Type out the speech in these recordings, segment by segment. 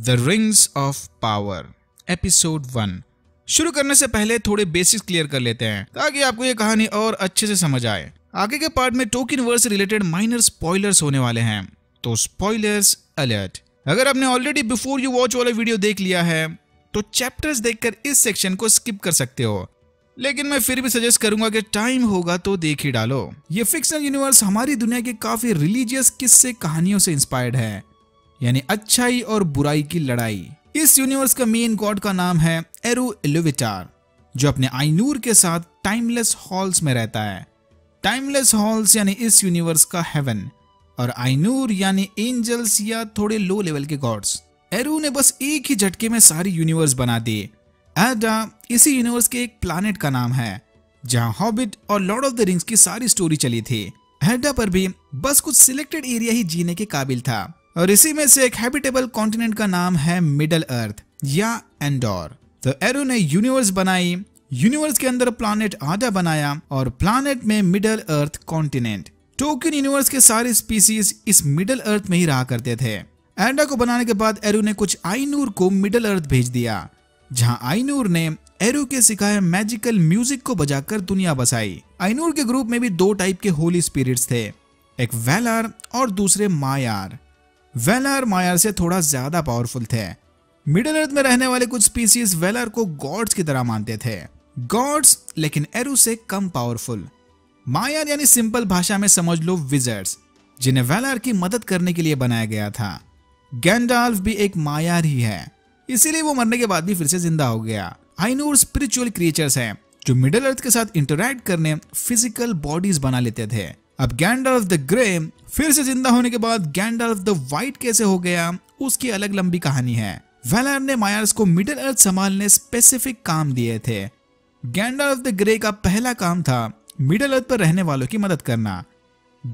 The rings of power episode 1। शुरू करने से पहले थोड़े बेसिक्स क्लियर कर लेते हैं ताकि आपको ये कहानी और अच्छे से समझ आए। आगे के पार्ट में टोकन वर्स से रिलेटेड माइनर स्पॉयलर्स होने वाले हैं, तो स्पॉयलर्स अलर्ट। अगर आपने ऑलरेडी बिफोर यू वॉच वाला वीडियो देख लिया है तो चैप्टर्स देखकर इस सेक्शन को स्किप कर सकते हो, लेकिन मैं फिर भी सजेस्ट करूंगा कि टाइम होगा तो देख ही डालो। ये फिक्शनल यूनिवर्स हमारी दुनिया के काफी रिलीजियस किस्से कहानियों से इंस्पायर्ड है, यानी अच्छाई और बुराई की लड़ाई। इस यूनिवर्स का मेन गॉड का नाम है एरू एलुविटार, जो अपने आइनूर के साथ टाइमलेस हॉल्स में रहता है। टाइमलेस हॉल्स यानी इस यूनिवर्स का हेवन, और आइनूर यानी एंजल्स या थोड़े लो लेवल के गॉड्स। एरू ने बस एक ही झटके में सारी यूनिवर्स बना दी। एडा इसी यूनिवर्स के एक प्लानेट का नाम है जहां हॉबिट और लॉर्ड ऑफ द रिंग्स की सारी स्टोरी चली थी। एडा पर भी बस कुछ सिलेक्टेड एरिया ही जीने के काबिल था, और इसी में से एक हैबिटेबल कॉन्टिनेंट का नाम है मिडल अर्थ या एंडोर। तो एरू ने यूनिवर्स बनाई, यूनिवर्स के अंदर प्लानेट आडा बनाया और प्लानेट में मिडल अर्थ कॉन्टिनेंट। टोकन यूनिवर्स के सारे स्पीसीज इस मिडल अर्थ में ही रहा करते थे। एडा को बनाने के बाद एरू ने कुछ आइनूर को मिडल अर्थ भेज दिया, जहां आइनूर ने एरू के सिखाए मैजिकल म्यूजिक को बजाकर दुनिया बसाई। आइनूर के ग्रुप में भी दो टाइप के होली स्पिरिट्स थे, एक वेलार और दूसरे मायार। वेलार मायार से थोड़ा ज्यादा पावरफुल थे। मिडल अर्थ में रहने वाले कुछ स्पीसीज वेलार को गॉड्स की तरह मानते थे, गॉड्स लेकिन एरू से कम पावरफुल। मायार यानी सिंपल भाषा में समझ लो विजर्ड्स, जिन्हें वेलार की मदद करने के लिए बनाया गया था। गैंडाल्फ भी एक मायार ही है, इसीलिए वो मरने के बाद भी फिर से जिंदा हो गया। आइनूर स्पिरिचुअल क्रिएचर्स हैं जो मिडिल अर्थ के साथ इंटरैक्ट करने फिजिकल बॉडीज बना लेते थे। अब गैंडाल्फ द ग्रे फिर से जिंदा होने के बाद गैंडाल्फ द व्हाइट कैसे हो गया, उसकी अलग लंबी कहानी है। वेलार ने मायर्स को मिडिल अर्थ संभालने स्पेसिफिक काम दिए थे। गैंडाल्फ द ग्रे का पहला काम था मिडिल अर्थ पर रहने वालों की मदद करना।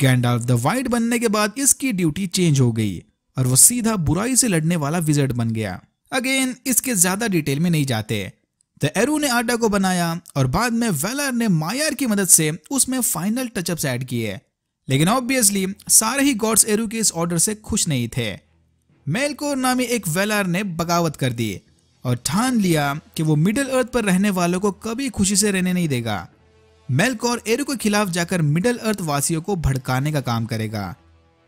गैंडाल्फ द व्हाइट बनने के बाद इसकी ड्यूटी चेंज हो गई और वो सीधा बुराई से लड़ने वाला विजर्ड बन गया। अगेन इसके ज्यादा डिटेल में नहीं जाते। तो एरू ने आडा को बनाया और बाद में वेलार ने मायार की मदद से उसमें फाइनल टचअप्स ऐड किए, लेकिन ऑब्वियसली सारे ही गॉड्स एरू के इस ऑर्डर से खुश नहीं थे। मेलकोर नामी एक वेलार ने बगावत कर दी और ठान लिया कि वो मिडिल अर्थ पर रहने वालों को कभी खुशी से रहने नहीं देगा। मेलकोर एरू के खिलाफ जाकर मिडिल अर्थ वासियों को भड़काने का काम करेगा,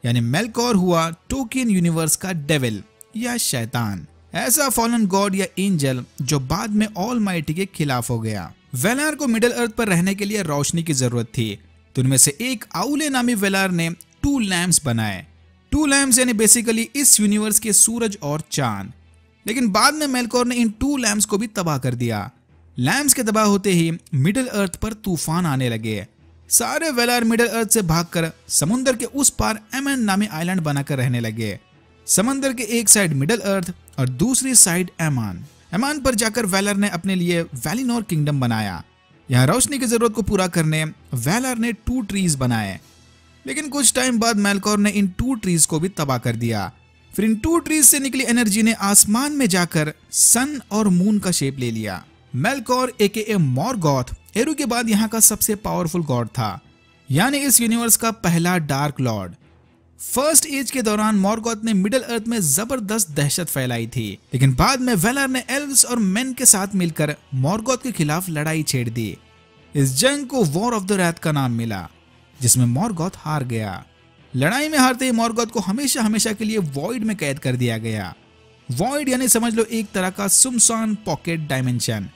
यानी मेलकोर हुआ टोकियन यूनिवर्स का डेविल या शैतान, ऐसा फॉलन गॉड या एंजल जो बाद में ऑलमाइटी के खिलाफ हो गया। वेलार को मिडिल अर्थ पर रहने के लिए रोशनी की जरूरत थी, तो उनमें से एक आउले नामी वेलार ने 2 लैम्प्स बनाए। 2 लैम्प्स यानी बेसिकली इस यूनिवर्स के सूरज और चांद, लेकिन बाद में मेलकोर ने इन 2 लैम्प्स को भी तबाह कर दिया। लैम्प्स के तबाह होते ही मिडिल अर्थ पर तूफान आने लगे। सारे वेलार मिडिल अर्थ से भागकर समुद्र के उस पार एमन नामी आइलैंड बनाकर रहने लगे। समंदर के एक साइड मिडिल अर्थ और दूसरी साइड एमान। एमान पर जाकर वेलर ने अपने लिए वैलिनोर किंगडम बनाया। यहाँ रोशनी की जरूरत को पूरा करने वेलर ने 2 ट्रीज बनाए, लेकिन कुछ टाइम बाद मेलकोर ने इन 2 ट्रीज को भी तबाह कर दिया। फिर इन 2 ट्रीज से निकली एनर्जी ने आसमान में जाकर सन और मून का शेप ले लिया। मेलकोर AKA मॉर्गोथ एरू के बाद यहाँ का सबसे पावरफुल गॉड था, यानी इस यूनिवर्स का पहला डार्क लॉर्ड। फर्स्ट एज के दौरान मॉर्गोथ ने मिडिल अर्थ में जबरदस्त दहशत फैलाई थी, लेकिन बाद में वेलर ने एल्व्स और मेन के साथ मिलकर मॉर्गोथ के खिलाफ लड़ाई छेड़ दी। इस जंग को वॉर ऑफ द रेथ का नाम मिला, जिसमें मॉर्गोथ हार गया। लड़ाई में हारते ही मॉर्गोथ को हमेशा हमेशा के लिए वॉइड में कैद कर दिया गया। वॉइड यानी समझ लो एक तरह का सुमसान पॉकेट डायमेंशन।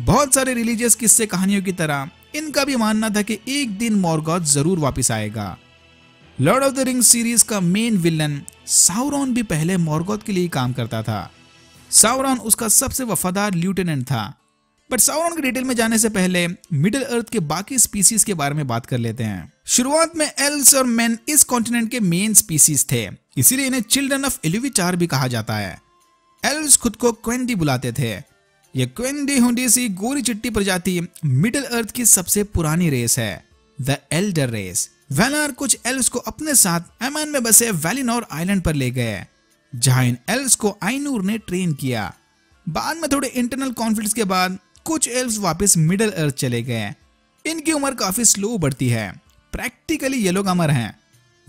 बहुत सारे रिलीजियस किस्से कहानियों की तरह इनका भी मानना था कि एक दिन मॉर्गोथ जरूर वापस आएगा। Lord of the rings series का मेन विलन साउरॉन भी पहले मॉर्गोथ के लिए काम करता था। साउरॉन उसका सबसे वफादार ल्यूटेनेंट था। बट साउरॉन के डिटेल में जाने से पहले मिडिल अर्थ के बाकी स्पीसीज के बारे में बात कर लेते हैं। शुरुआत में एल्व्स और मेन इस कॉन्टिनेंट के मेन स्पीसीज थे, इसीलिए इन्हें चिल्ड्रन ऑफ एलुविटार भी कहा जाता है। एल्व्स खुद को क्वेंडी बुलाते थे। ये क्वेंडी हुंडी सी गोरी चिट्टी प्रजाति मिडिल अर्थ की सबसे पुरानी रेस है, द एल्डर रेस। वेलार कुछ एल्व्स को अपने साथ एमान में बसे वैलिनोर आइलैंड पर ले गए, जहां इन एल्व्स को आइनूर ने ट्रेन किया। बाद में थोड़े इंटरनल कॉन्फ्लिक्ट्स के बाद कुछ एल्व्स वापस मिडिल अर्थ चले गए। इनकी उम्र काफी स्लो बढ़ती है, प्रैक्टिकली येलोग अमर हैं।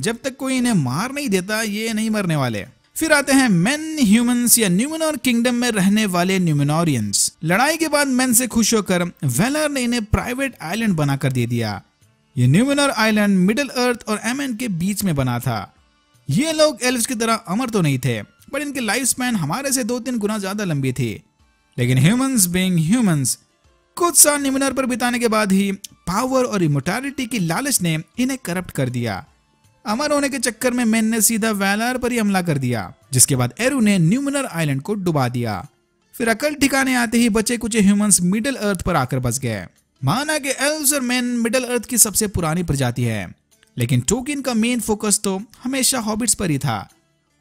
जब तक कोई इन्हें मार नहीं देता ये नहीं मरने वाले। फिर आते हैं मेन ह्यूमंस या न्यूमेनोर किंगडम में रहने वाले न्यूमेनोरियंस। लड़ाई के बाद मेन से खुश होकर वेलार ने इन्हें प्राइवेट आइलैंड बनाकर दे दिया। ये न्यूमेनोर आइलैंड मिडिल अर्थ और एमएन के बीच में बना था। ये लोग एल्व्स की तरह अमर तो नहीं थे, बट इनके लाइफ स्पैन हमारे से 2-3 गुना ज्यादा लंबी थी। लेकिन ह्यूमंस बीइंग ह्यूमंस, कुछ साल न्यूमेनोर पर बिताने के बाद ही पावर और इमोर्टैलिटी की लालच ने इन्हें करप्ट कर दिया। अमर होने के चक्कर में मेन ने सीधा वेलार पर ही हमला कर दिया, जिसके बाद एरू ने न्यूमेनोर आइलैंड को डुबा दिया। फिर अकल ठिकाने आते ही बचे कुचे ह्यूमंस मिडिल अर्थ पर आकर बस गए। माना कि एल्व्स और मेन मिडिल अर्थ की सबसे पुरानी प्रजाति है, लेकिन टोकिन का मेन फोकस तो हमेशा हॉबिट्स पर ही था।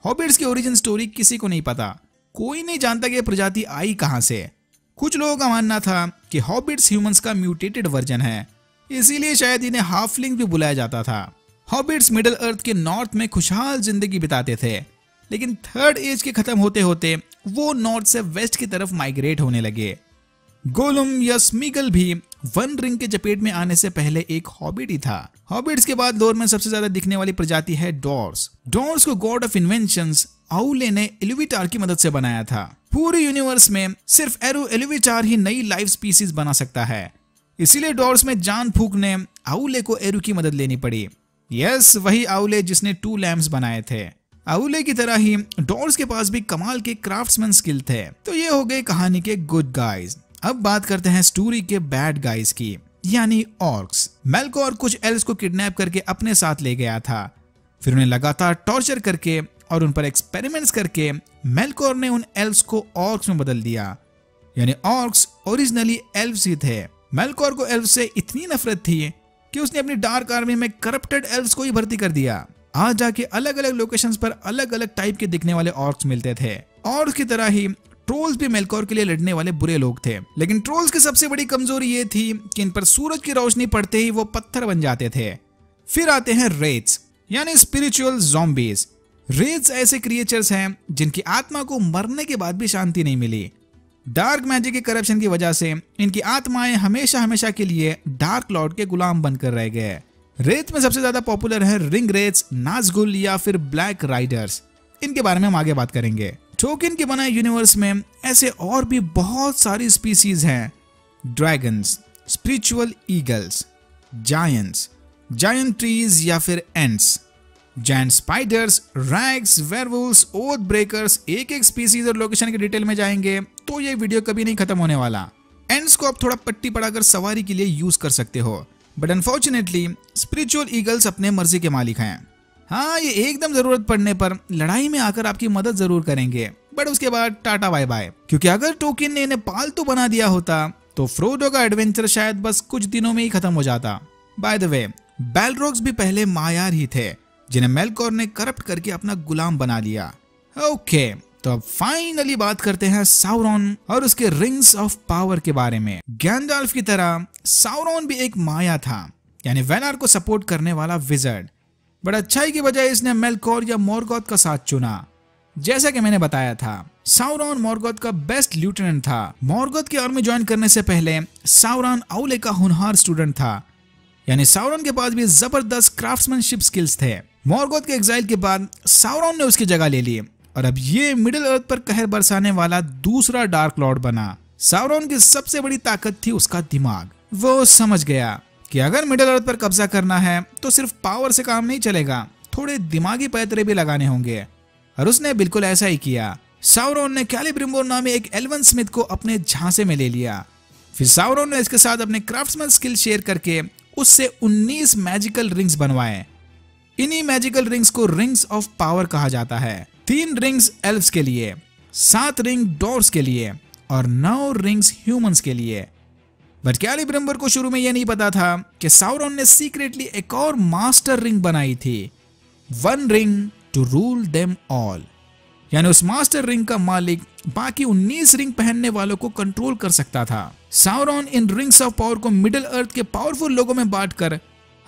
हॉबिट्स की ओरिजिन स्टोरी किसी को नहीं पता, कोई नहीं जानता कि ये प्रजाति आई कहां से। कुछ लोगों का मानना था कि हॉबिट्स ह्यूमंस का म्यूटेटेड वर्जन है, इसीलिए शायद इन्हें हाफलिंग भी बुलाया जाता था। हॉबिट्स मिडिल अर्थ के नॉर्थ में खुशहाल जिंदगी बिताते थे, लेकिन थर्ड एज के खत्म होते होते वो नॉर्थ से वेस्ट की तरफ माइग्रेट होने लगे। गोलुम या स्मीगल भी वन रिंग के चपेट में आने से पहले एक हॉबिट ही था। हॉबिट्स के बाद दौर में सबसे ज्यादा दिखने वाली प्रजाति है डॉर्स। डॉर्स को गॉड ऑफ इन्वेंशंस आउले ने एलुविटार की मदद से बनाया था। पूरे यूनिवर्स में सिर्फ एरू एलुविटार ही नई लाइव स्पीसीज बना सकता है, इसीलिए डॉर्स में जान फूकने आउले को एरू की मदद लेनी पड़ी। यस, वही आउले जिसने 2 लैम्प्स बनाए थे। आउले की तरह ही डॉर्स के पास भी कमाल के क्राफ्ट्समैन स्किल थे। तो ये हो गए कहानी के गुड गाइज। अब बात करते हैं स्टोरी के बैड गाइज की, यानी ऑर्क्स। मेलकोर कुछ एल्व्स को किडनैप करके अपने साथ ले गया था। फिर उन्हें लगातार टॉर्चर करके और उन पर एक्सपेरिमेंट्स करके मेलकोर ने उन एल्व्स को ऑर्क्स में बदल दिया। यानी ऑर्क्स ओरिजिनली एल्व्स ही थे। मेलकोर को एल्व्स से इतनी नफरत थी कि उसने अपनी डार्क आर्मी में करप्टेड एल्व्स को ही भर्ती कर दिया। आज जाके अलग अलग लोकेशंस पर अलग अलग टाइप के दिखने वाले ऑर्क्स मिलते थे। ऑर्क्स की तरह ही ट्रोल्स भी मेलकोर के लिए लड़ने वाले बुरे लोग थे, लेकिन ट्रोल्स की सबसे बड़ी कमजोरी ये थी कि इन पर सूरज की रोशनी पड़ते ही वो पत्थर बन जाते थे। फिर आते हैं रेड्स, यानी स्पिरिचुअल ज़ॉम्बीज़। रेड्स ऐसे क्रिएचर्स हैं जिनकी आत्मा को मरने के बाद भी शांति नहीं मिली। डार्क मैजिक के करप्शन की वजह से इनकी आत्माएं हमेशा हमेशा के लिए डार्क लॉर्ड के गुलाम बनकर रह गए। रेत में सबसे ज्यादा पॉपुलर है रिंग रेट्स, नाजगुल या फिर ब्लैक राइडर्स। इनके बारे में हम आगे बात करेंगे। टोकिन के बनाए यूनिवर्स में ऐसे और भी बहुत सारी स्पीसीज हैं। Dragons, spiritual eagles, giants, giant trees या फिर ents, giant spiders, wargs, werewolves, oath breakers. एक स्पीसीज और लोकेशन के डिटेल में जाएंगे तो ये वीडियो कभी नहीं खत्म होने वाला। एंड्स को आप थोड़ा पट्टी पड़ाकर सवारी के लिए यूज कर सकते हो, बट अनफॉर्चुनेटली स्पिरिचुअल ईगल्स अपने मर्जी के मालिक हैं। हाँ, ये एकदम जरूरत पड़ने पर लड़ाई में आकर आपकी मदद जरूर करेंगे, बट उसके बाद टाटा बाय बाय। क्योंकि अगर टोकिन ने इन्हें पालतू बना दिया होता तो फ्रोडो का एडवेंचर शायद बस कुछ दिनों में ही खत्म हो जाता। बाय द वे, बैलरोग्स भी पहले मायार ही थे, जिन्हें मेलकोर ने करप्ट करके अपना गुलाम बना लिया। ओके, तो अब फाइनली बात करते हैं साउरॉन और उसके रिंग्स ऑफ पावर के बारे में। गैंडाल्फ की तरह साउरॉन भी एक माया था, यानी वेलार को सपोर्ट करने वाला विजर्ड। बट अच्छाई की बजाय इसने मेलकोर या मॉर्गोथ का साथ चुना। जैसा कि मैंने बताया था, साउरॉन मॉर्गोथ का बेस्ट ल्यूटेनेंट था। मॉर्गोथ की आर्मी ज्वाइन करने से पहले साउरॉन आउले का होनहार स्टूडेंट था, यानी साउरॉन के पास भी जबरदस्त क्राफ्ट्समैनशिप स्किल्स थे। मॉर्गोथ के एग्जाइल के बाद साउरॉन ने उसकी जगह ले ली और अब ये मिडिल अर्थ पर कहर बरसाने वाला दूसरा डार्क लॉर्ड बना। साउरॉन की सबसे बड़ी ताकत थी उसका दिमाग। वो समझ गया कि अगर मिडिल अर्थ पर कब्जा करना है तो सिर्फ पावर से काम नहीं चलेगा, थोड़े दिमागी पैतरे भी लगाने होंगे, और उसने बिल्कुल ऐसा ही किया। साउरॉन ने कैलेब्रिम्बोर नामी एक एल्वन स्मिथ को अपने झांसे में ले लिया। फिर साउरॉन ने इसके साथ अपने क्राफ्ट्समैन स्किल शेयर करके उससे 19 मैजिकल रिंग्स बनवाए। इन्हीं मैजिकल रिंग्स को रिंग्स ऑफ पावर कहा जाता है। 3 रिंग्स एल्व्स के लिए, 7 रिंग डॉर्स के लिए और 9 रिंग्स ह्यूमंस के लिए। बट कैलेब्रिम्बोर को शुरू में यह नहीं पता था कि साउरॉन ने सीक्रेटली एक और मास्टर रिंग बनाई थी, one ring to rule them all. यानी उस मास्टर रिंग का मालिक बाकी 19 रिंग पहनने वालों को कंट्रोल कर सकता था। साउरॉन इन रिंग्स ऑफ पावर को मिडिल अर्थ के पावरफुल लोगों में बांटकर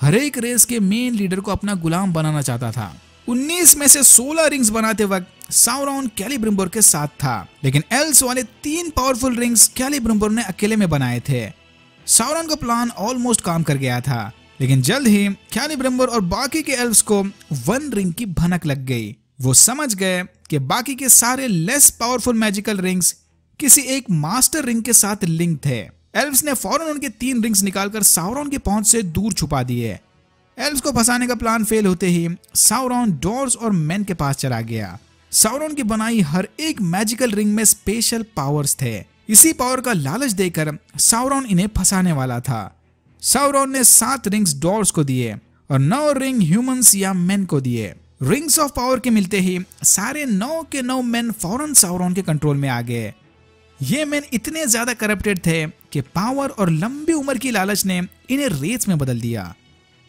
हर एक रेस के मेन लीडर को अपना गुलाम बनाना चाहता था। 19 में से 16 रिंग्स बनाते वक्त साउरॉन कैलेब्रिम्बोर के साथ था, लेकिन एल्स वाले 3 पावरफुल रिंग्स कैलेब्रिम्बोर ने अकेले में बनाए थे। साउरॉन का प्लान ऑलमोस्ट काम कर गया था, लेकिन जल्द ही कैलेब्रिम्बोर और बाकी के एल्व्स को वन रिंग की भनक लग गई। वो समझ गए कि बाकी के सारे लेस पावरफुल मैजिकल रिंग्स किसी एक मास्टर रिंग के साथ लिंक थे। एल्व्स ने फौरन उनके 3 रिंग्स निकालकर साउरॉन की पहुंच से दूर छुपा दिए। एल्व्स को फंसाने का प्लान फेल होते ही साउरॉन डॉर्स और मेन के पास चला गया। साउरॉन की बनाई हर एक मैजिकल रिंग में स्पेशल पावर्स थे। इसी पावर का लालच देकर साउरॉन इन्हें फंसाने वाला था। साउरॉन ने 7 रिंग्स डॉर्स को दिए और 9 रिंग ह्यूमंस या मेन को दिए। रिंग्स ऑफ पावर के मिलते ही सारे 9 के 9 मेन फौरन साउरॉन के कंट्रोल में आ गए। ये मेन इतने ज्यादा करप्टेड थे कि पावर और लंबी उम्र की लालच ने इन्हें रेत में बदल दिया।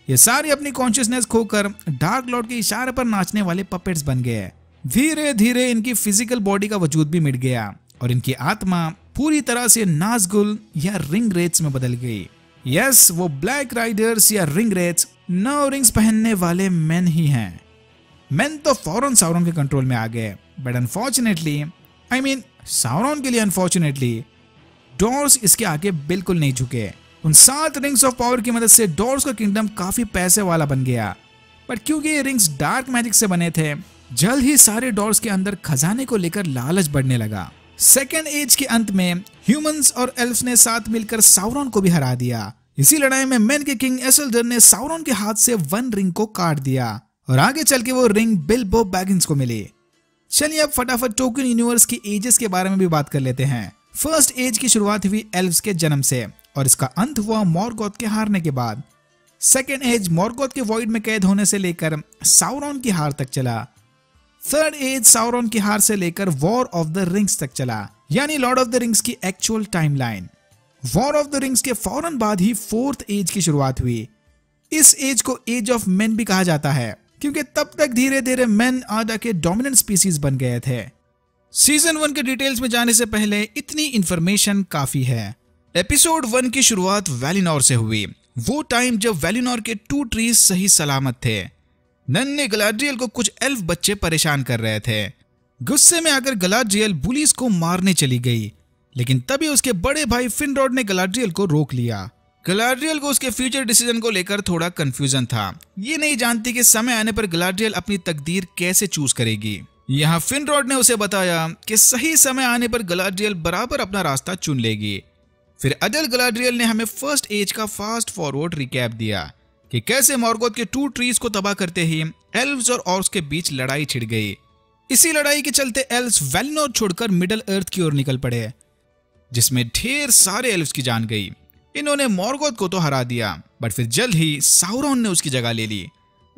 ये सारे अपनी कॉन्शियसनेस खोकर डार्क लॉर्ड के इशारे पर नाचने वाले पपेट्स बन गए। धीरे धीरे इनकी फिजिकल बॉडी का वजूद भी मिट गया और इनकी आत्मा पूरी तरह से नाजगुल या रिंग रेट्स में बदल गई। यस, वो ब्लैक राइडर्स या रिंग रेट्स 9 रिंग्स पहनने वाले मेन ही हैं। मेन तो फौरन साउरॉन के कंट्रोल में आ गए, बट अनफॉर्चुनेटली साउरॉन के लिए अनफॉर्चुनेटली डॉर्स इसके आगे बिल्कुल नहीं झुके। उन 7 रिंग्स ऑफ पावर की मदद से डॉर्स का किंगडम काफी पैसे वाला बन गया, बट क्योंकि ये रिंग्स डार्क मैजिक से बने थे, जल्द ही सारे डॉर्स के अंदर खजाने को लेकर लालच बढ़ने लगा। सेकेंड एज के अंत में ह्यूमंस और एल्फ्स ने साथ मिलकर साउरॉन को भी हरा दिया। इसी लड़ाई में मेन के किंग एसल्डर ने साउरॉन के हाथ से 1 रिंग को काट दिया और आगे चल के वो रिंग बिल्बो बैगिंस को मिली। चलिए अब फटाफट टोकन यूनिवर्स की एजेस के बारे में भी बात कर लेते हैं। फर्स्ट एज की शुरुआत हुई एल्व्स के जन्म से और इसका अंत हुआ मॉर्गोथ के हारने के बाद। सेकेंड एज मॉर्गोथ के वॉइड में कैद होने से लेकर साउरॉन की हार तक चला। थर्ड एज साउरॉन की हार से लेकर वॉर ऑफ द रिंग्स तक चला, यानी लॉर्ड ऑफ द रिंग्स की actual timeline. War of the rings के फौरन बाद ही फोर्थ एज की शुरुआत हुई। इस एज को एज ऑफ मेन भी कहा जाता है क्योंकि तब तक धीरे धीरे मेन आधा के डोमिनेंट स्पीसीज बन गए थे। सीजन 1 के डिटेल्स में जाने से पहले इतनी इंफॉर्मेशन काफी है। एपिसोड 1 की शुरुआत वैलिनोर से हुई, वो टाइम जब वैलिनोर के 2 ट्रीज सही सलामत थे। नन ने गलाड्रियल को कुछ एल्फ बच्चे परेशान कर रहे थे। गुस्से में आकर गलाड्रियल बुलिस को मारने चली गई, लेकिन तभी उसके बड़े भाई फिनरॉड ने गलाड्रियल को रोक लिया। गलाड्रियल को उसके फ्यूचर डिसीजन को लेकर थोड़ा कंफ्यूजन था, ये नहीं जानती कि समय आने पर गलाड्रियल अपनी तकदीर कैसे चूज करेगी। यहाँ फिनरॉड ने उसे बताया कि सही समय आने पर गलाड्रियल बराबर अपना रास्ता चुन लेगी। फिर अदल गलाड्रियल ने हमें फर्स्ट एज का फास्ट फॉरवर्ड रिकैप दिया कि कैसे मॉर्गोथ के 2 ट्रीज को तबाह करते ही एल्व्स और ऑर्क्स के बीच लड़ाई छिड़ गई। इसी लड़ाई के चलते एल्व्स वैलिनोर छोड़कर मिडल अर्थ की ओर निकल पड़े, जिसमें ढेर सारे एल्व्स की जान गई। इन्होंने मॉर्गोथ को तो हरा दिया, बट फिर जल्द ही साउरॉन ने उसकी जगह ले ली।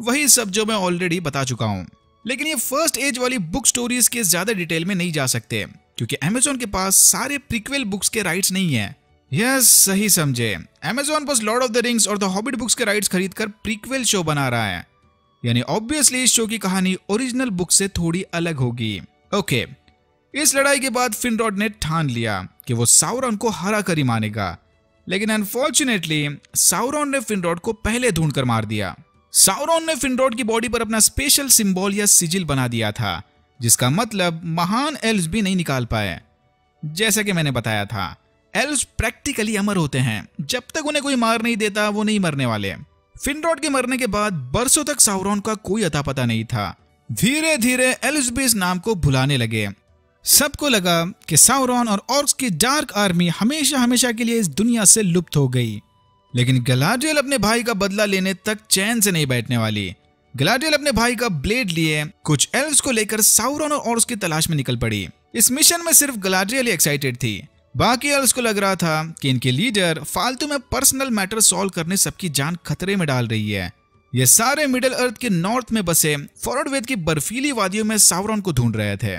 वही सब जो मैं ऑलरेडी बता चुका हूँ, लेकिन ये फर्स्ट एज वाली बुक स्टोरीज के ज्यादा डिटेल में नहीं जा सकते क्योंकि अमेज़न के पास सारे प्रीक्वेल बुक्स के राइट्स नहीं है। यस, सही समझे, अमेज़न बस लॉर्ड ऑफ द रिंग्स और द हॉबिट बुक्स के राइट्स खरीदकर प्रीक्वेल शो बना रहा है, यानी ऑब्वियसली इस शो की कहानी ओरिजिनल बुक से थोड़ी अलग होगी। ओके, इस लड़ाई के बाद फिनरॉड ने ठान लिया कि वो साउरॉन को हरा कर ही मानेगा, लेकिन अनफॉर्चुनेटली साउरॉन ने फिनरॉड को पहले ढूंढ कर मार दिया। साउरॉन ने फिनरॉड की बॉडी पर अपना स्पेशल सिंबल या सिजिल बना दिया था, जिसका मतलब महान एल्व्स भी नहीं निकाल पाए। जैसा कि मैंने बताया था, एल्व्स प्रैक्टिकली अमर होते हैं, जब तक उन्हें कोई मार नहीं देता वो नहीं मरने वाले। फिनरॉड के मरने के बाद बरसों तक साउरॉन का कोई अता पता नहीं था। धीरे धीरे एल्व्स भी इस नाम को भुलाने लगे। सबको लगा कि साउरॉन और ऑर्क्स की डार्क आर्मी हमेशा हमेशा के लिए इस दुनिया से लुप्त हो गई, लेकिन गलाड्रियल अपने भाई का बदला लेने तक चैन से नहीं बैठने वाली। गलाड्रियल अपने भाई का ब्लेड लिए कुछ एल्व्स को लेकर साउरॉन और ऑर्क्स की तलाश में निकल पड़ी। इस मिशन में सिर्फ गलाड्रियल ही एक्साइटेड थी, बाकी एल्व्स को लग रहा था कि इनके लीडर फालतू में पर्सनल मैटर सॉल्व करने सबकी जान खतरे में डाल रही है। ये सारे मिडल अर्थ के नॉर्थ में बसे फॉरवर्ड की बर्फीली वादियों में साउरॉन को ढूंढ रहे थे।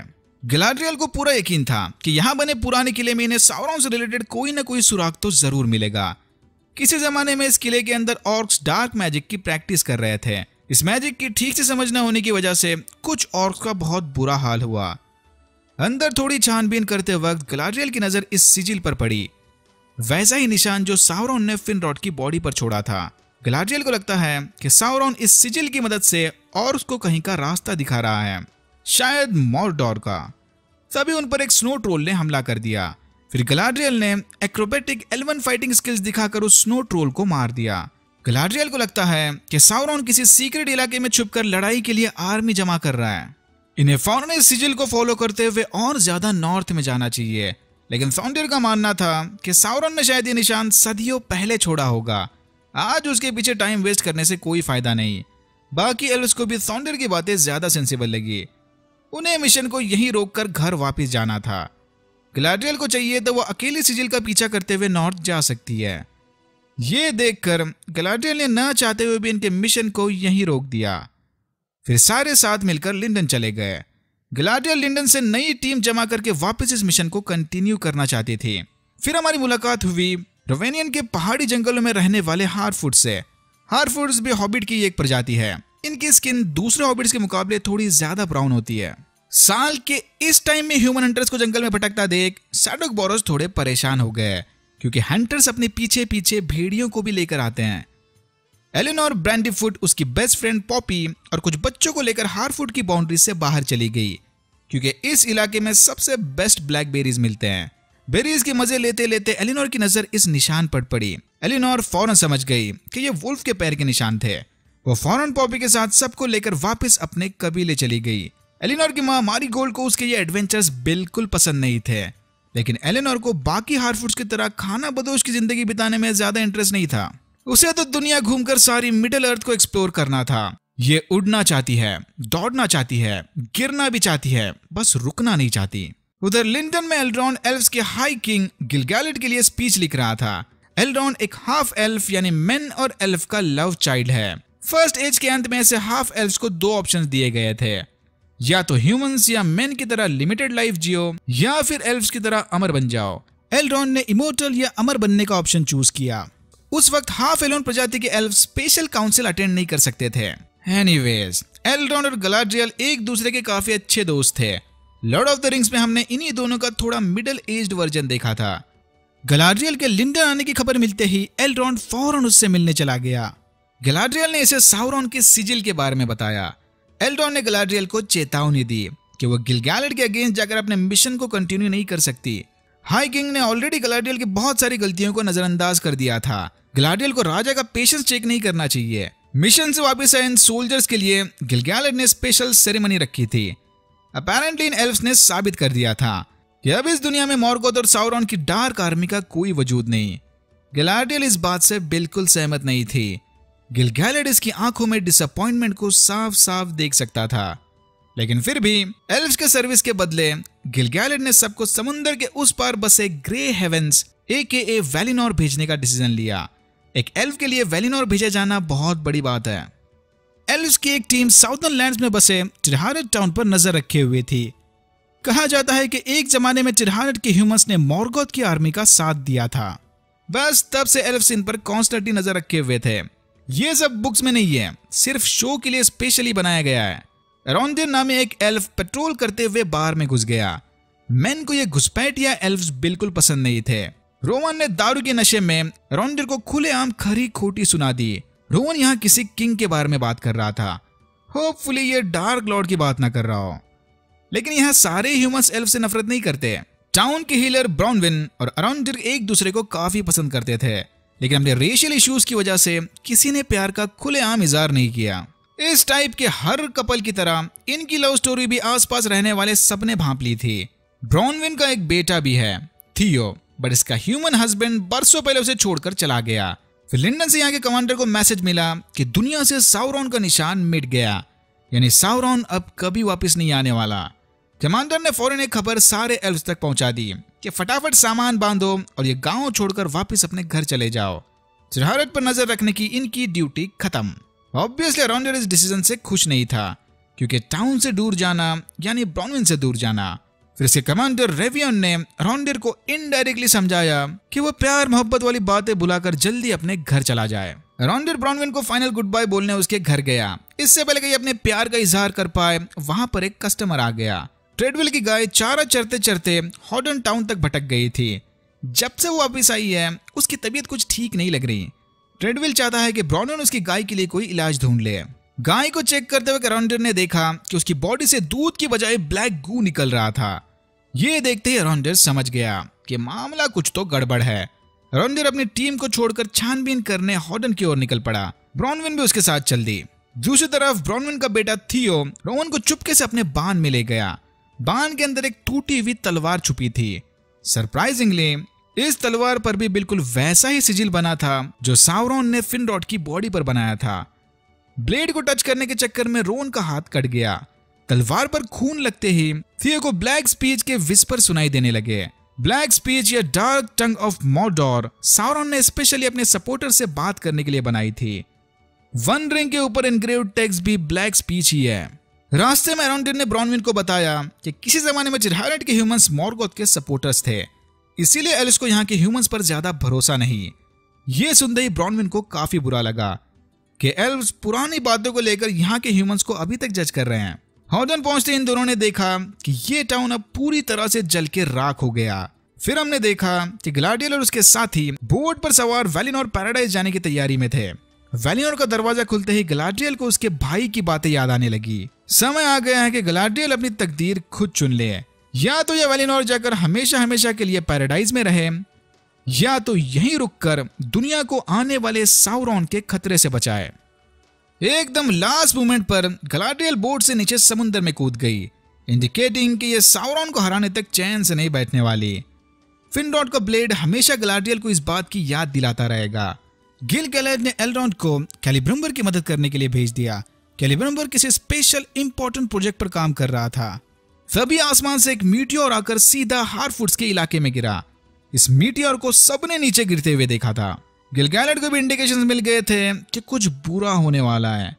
गलाड्रियल को पूरा यकीन था कि यहाँ बने पुराने किले में इन्हें साउरॉन से रिलेटेड कोई ना कोई सुराग तो जरूर मिलेगा। किसी जमाने में इस किले के अंदर ऑर्क्स डार्क मैजिक की प्रैक्टिस कर रहे थे। इस मैजिक की ठीक से समझ न होने की वजह से कुछ ऑर्क्स का बहुत बुरा हाल हुआ। अंदर थोड़ी छानबीन करते वक्त गलाड्रियल की नजर इस सिजिल पर पड़ी, वैसा ही निशान जो साउरॉन ने फिनरॉड की बॉडी पर छोड़ा था। गलाड्रियल को लगता है कि साउरॉन इस सिजिल की मदद से ऑर्क्स को कहीं का रास्ता दिखा रहा है, शायद मॉर्डोर का। तभी उन पर एक स्नो ट्रोल ने हमला कर दिया। फिर गलाड्रियल ने एक्रोबेटिक एल्वन फाइटिंग स्किल्स दिखाकर उस स्नो ट्रोल को मार दिया। गलाड्रियल को लगता है कि साउरॉन किसी सीक्रेट इलाके में छुपकर लड़ाई के लिए आर्मी जमा कर रहा है। इन्हें फौरन इस सिजिल को फॉलो करते हुए और ज्यादा नॉर्थ में जाना चाहिए, लेकिन सौंडर का मानना था कि सौरन ने शायद ये निशान सदियों पहले छोड़ा होगा। आज उसके पीछे टाइम वेस्ट करने से कोई फायदा नहीं। बाकी एल्व्स को भी सौंडर की बातें ज्यादा सेंसिबल लगी। उन्हें मिशन को यहीं रोककर घर वापस जाना था। गलाड्रियल को चाहिए तो वह अकेली सिजिल का पीछा करते हुए नॉर्थ जा सकती है। ये देखकर गलाड्रियल ने ना चाहते हुए भी इनके मिशन को यहीं रोक दिया। फिर सारे साथ मिलकर लिंडन चले गए। गलाड्रियल लिंडन से नई टीम जमा करके वापस इस मिशन को कंटिन्यू करना चाहती थी। फिर हमारी मुलाकात हुई रोवेनियन के पहाड़ी जंगलों में रहने वाले हारफुट से। हारफुट्स भी हॉबिट की एक प्रजाति है। इनकी स्किन दूसरे हॉबिट्स के मुकाबले थोड़ी ज्यादा ब्राउन होती है। साल के इस टाइम में ह्यूमन हंटर्स को जंगल में भटकता देख सैडोक बोरोस थोड़े परेशान हो गए, क्योंकि हंटर्स अपने पीछे पीछे भेड़ियों को भी लेकर आते हैं। एलिनोर ब्रैंडीफुट, उसकी बेस्ट फ्रेंड पॉपी और कुछ बच्चों को लेकर हारफुट की बाउंड्री से बाहर चली गई, क्योंकि इस इलाके में सबसे बेस्ट ब्लैकबेरीज मिलते हैं। बेरीज के मजे लेते लेते एलिनोर की नजर इस निशान पर पड़ी। एलिनोर फौरन समझ गई कि ये वुल्फ के पैर के निशान थे। वो फौरन पॉपी के साथ सबको लेकर वापस अपने कबीले चली गई। एलिनोर की माँ मारी गोल्ड को उसके ये एडवेंचर्स बिल्कुल पसंद नहीं थे, लेकिन एलिनोर को बाकी हारफुट्स की तरह खाना बदोश की जिंदगी बिताने में ज्यादा इंटरेस्ट नहीं था। उसे तो दुनिया घूमकर सारी मिडिल अर्थ को एक्सप्लोर करना था। ये उड़ना चाहती है, दौड़ना चाहती है, गिरना भी चाहती है, बस रुकना नहीं चाहती। उधर लिंडन में एल्रॉन्ड एल्व्स के हाई किंग गिलगैलेड के लिए स्पीच लिख रहा था। एल्रॉन्ड एक हाफ एल्फ यानी मेन और एल्फ का लव चाइल्ड है। फर्स्ट एज के अंत में ऐसे हाफ एल्व्स को दो ऑप्शन दिए गए थे, या तो ह्यूमंस या मेन की तरह लिमिटेड लाइफ जियो, या फिर एल्व्स की तरह अमर बन जाओ। एल्रॉन्ड ने इमोर्टल या अमर बनने का ऑप्शन चूज किया। उस वक्त हाफ एलोन प्रजाति के एल्फ स्पेशल काउंसिल अटेंड नहीं कर सकते थे। एनीवेज, एल्रॉन्ड और गलाड्रियल एक दूसरे के काफी अच्छे दोस्त थे। लॉर्ड ऑफ द रिंग्स में हमने इन्हीं दोनों का थोड़ा मिडिल एज्ड वर्जन देखा था। गलाड्रियल के लिंडन आने की खबर मिलते ही एल्रॉन्ड फौरन उससे मिलने चला गया। गलाड्रियल ने इसे सौरॉन के सिजिल के बारे में बताया। एल्रॉन्ड ने गलाड्रियल को चेतावनी दी कि वह गिलगैलेड के अगेंस्ट जाकर अपने मिशन को कंटिन्यू नहीं कर सकती। हाई किंग ने ऑलरेडी गलाड्रियल की बहुत सारी गलतियों को नजरअंदाज कर दिया था। गलाड्रियल को राजा का पेशेंस चेक नहीं करना चाहिए। मिशन से वापस आए इन सोल्जर्स के लिए गिलगैलेड ने स्पेशल सेरेमनी रखी थी। अपैरेंटली इन एल्व्स ने साबित कर दिया था कि अब इस दुनिया में मॉर्गोथ और सौरॉन की डार्क आर्मी का कोई वजूद नहीं। गलाड्रियल इस बात से बिल्कुल सहमत नहीं थी। गिलगैलेड इसकी आंखों में डिसअपॉइंटमेंट को साफ साफ देख सकता था, लेकिन फिर भी एल्व्स के सर्विस के बदले गिलगैलेड ने सबको समुद्र के उस पार बसे ग्रे हेवेंस AKA वैलिनोर भेजने का डिसीजन लिया। एक एल्फ के लिए वैलिनोर भेजा जाना बहुत बड़ी बात है। एल्व्स की एक टीम साउथर्न लैंड्स में बसे टिरहानेट टाउन पर नजर रखे हुए थी। कहा जाता है कि एक जमाने में टिरहानेट के ह्यूमंस ने मॉर्गोथ की आर्मी का साथ दिया था। बस तब से एल्व्स इन पर कॉन्स्टेंटली नजर रखे हुए थे। ये सब बुक्स में नहीं है, सिर्फ शो के लिए स्पेशली बनाया गया है। अरोंदिर नामे एक एल्फ पेट्रोल करते हुए बार में घुस गया। मैन को ये घुसपैठिया एल्व्स बिल्कुल पसंद नहीं थे। रोहन ने दारू के नशे में अरोंदिर को खुलेआम खरी खोटी सुना दी। रोहन यहाँ किसी किंग के बारे में बात कर रहा था। होपफुली ये डार्क लॉर्ड की बात ना कर रहा हो। लेकिन यहाँ सारे ह्यूमंस एल्फ से नफरत नहीं करते। टाउन के हीलर ब्रॉनविन और अरोंदिर एक दूसरे को काफी पसंद करते थे, लेकिन अपने रेशियल इश्यूज की वजह से किसी ने प्यार का खुलेआम इजहार नहीं किया। इस टाइप के हर कपल की तरह इनकी लव स्टोरी भी आसपास रहने वाले सबने भांप ली थी। ब्रॉनविन का एक बेटा भी है, थियो, बट इसका ह्यूमन हस्बैंड बरसों पहले उसे छोड़कर चला गया। फिर लिंडन से यहाँ के कमांडर को मैसेज मिला कि दुनिया से सौरॉन का निशान मिट गया, यानी सौरॉन अब कभी वापस नहीं आने वाला। कमांडर ने फौरन एक खबर सारे एल्व्स तक पहुंचा दी कि फटाफट सामान बांधो और ये गाँव छोड़कर वापस अपने घर चले जाओ। जहारत पर नजर रखने की इनकी ड्यूटी खत्म। ऑब्वियसली अरोंदिर इस डिसीजन से खुश नहीं था, क्योंकि टाउन से दूर जाना यानी ब्रॉनविन से दूर जाना। फिर इसके कमांडर रेवियन ने अरोंदिर को इनडायरेक्टली समझाया कि वो प्यार मोहब्बत वाली बातें बुलाकर जल्दी अपने घर चला जाए। अरोंदिर ब्रॉनविन को फाइनल गुड बाय बोलने उसके घर गया। इससे पहले कि अपने प्यार का इजहार कर पाए, वहां पर एक कस्टमर आ गया। ट्रेडविल की गाय चारा चरते चरते हॉर्डन टाउन तक भटक गई थी। जब से वो वापिस आई है, उसकी तबीयत कुछ ठीक नहीं लग रही। ट्रेडविल चाहता है कि ब्रॉनविन उसकी गाय के लिए कोई इलाज ढूंढ ले। गाय को चेक करते हुए अरोंदिर ने देखा कि उसकी बॉडी से दूध की बजाय ब्लैक गू निकल रहा था। ये देखते ही अरोंदिर समझ गया कि मामला कुछ तो गड़बड़ है। अरोंदिर अपनी टीम को छोड़कर छानबीन करने हॉर्डन की ओर निकल पड़ा। ब्रॉनविन भी उसके साथ चल दी। दूसरी तरफ ब्रॉनविन का बेटा थियो रोहन को चुपके से अपने बांध में ले गया। बांध के अंदर एक टूटी हुई तलवार छुपी थी। सरप्राइजिंगली इस तलवार पर भी बिल्कुल वैसा ही सिजिल बना था जो साउरॉन ने फिनरॉड की बॉडी पर बनाया था। ब्लेड को टच करने के चक्कर में रोहन का हाथ कट गया। तलवार पर खून लगते ही थियो को ब्लैक स्पीच के विस्पर सुनाई देने लगे। ब्लैक स्पीच या dark tongue of Mordor Sauron ने स्पेशली अपने सपोर्टर से बात करने के लिए बनाई थी। वन रिंग के ऊपर एनग्रेव्ड टेक्स्ट भी ब्लैक स्पीच ही है। रास्ते में अरोंडिर ने ब्रॉनविन को बताया कि किसी जमाने में जिरहारेट के ह्यूमंस मॉर्गोथ के सपोर्टर्स थे, इसीलिए एल्व्स को यहाँ के ह्यूमंस पर ज्यादा भरोसा नहीं। ये सुनते ही ब्रॉनविन को काफी बुरा लगा कि एल्व्स पुरानी बातों को लेकर यहाँ के ह्यूमंस को अभी तक जज कर रहे हैं। हॉर्डन पहुंचते इन दोनों ने देखा कि ये टाउन अब पूरी तरह से जल के राख हो गया। फिर हमने देखा कि गलाडियल और उसके साथी बोट पर सवार वेलिनोर पैराडाइज जाने की तैयारी में थे। वेलिनोर का दरवाजा खुलते ही गलाड्रियल को उसके भाई की बातें याद आने लगी। समय आ गया है कि गलाड्रियल अपनी तकदीर खुद चुन ले। या तो यह वेलिनोर जाकर हमेशा हमेशा के लिए पैराडाइज में रहे, या तो यहीं रुककर दुनिया को आने वाले साउरॉन के खतरे से बचाए। एकदम लास्ट मोमेंट पर गलाड्रियल बोट से नीचे समुद्र में कूद गई, इंडिकेटिंग कि यह साउरॉन को हराने तक चैन से नहीं बैठने वाली। फिनरॉड का ब्लेड हमेशा गलाड्रियल को इस बात की याद दिलाता रहेगा। गिल-गलाद ने एलरॉन्ड को कैलिब्रम्बर की मदद करने के लिए भेज दिया। कैलिब्रम्बर किसी स्पेशल इंपॉर्टेंट प्रोजेक्ट पर काम कर रहा था। तभी आसमान से एक मीटियोर आकर सीधा हारफूट्स के इलाके में गिरा। इस मीटियोर को सबने नीचे गिरते हुए देखा था। गिल-गलाद को भी इंडिकेशंस मिल गए थे कि कुछ बुरा होने वाला है।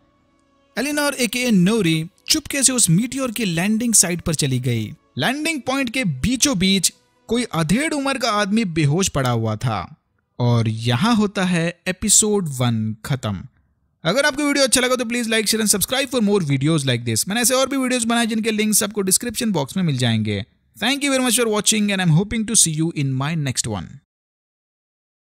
एलिनोर एके नोरी चुपके से उस मीटियोर की लैंडिंग साइट पर चली गई। लैंडिंग पॉइंट के बीचों बीच कोई अधेड़ उम्र का आदमी बेहोश पड़ा हुआ था। और यहाँ होता है एपिसोड 1 खत्म। अगर आपको वीडियो अच्छा लगा तो please like share and subscribe for more videos like this. मैंने ऐसे और भी वीडियोस बनाए जिनके लिंक्स आपको डिस्क्रिप्शन बॉक्स में मिल जाएंगे। Thank you very much for watching and I am hoping to see you in my next one.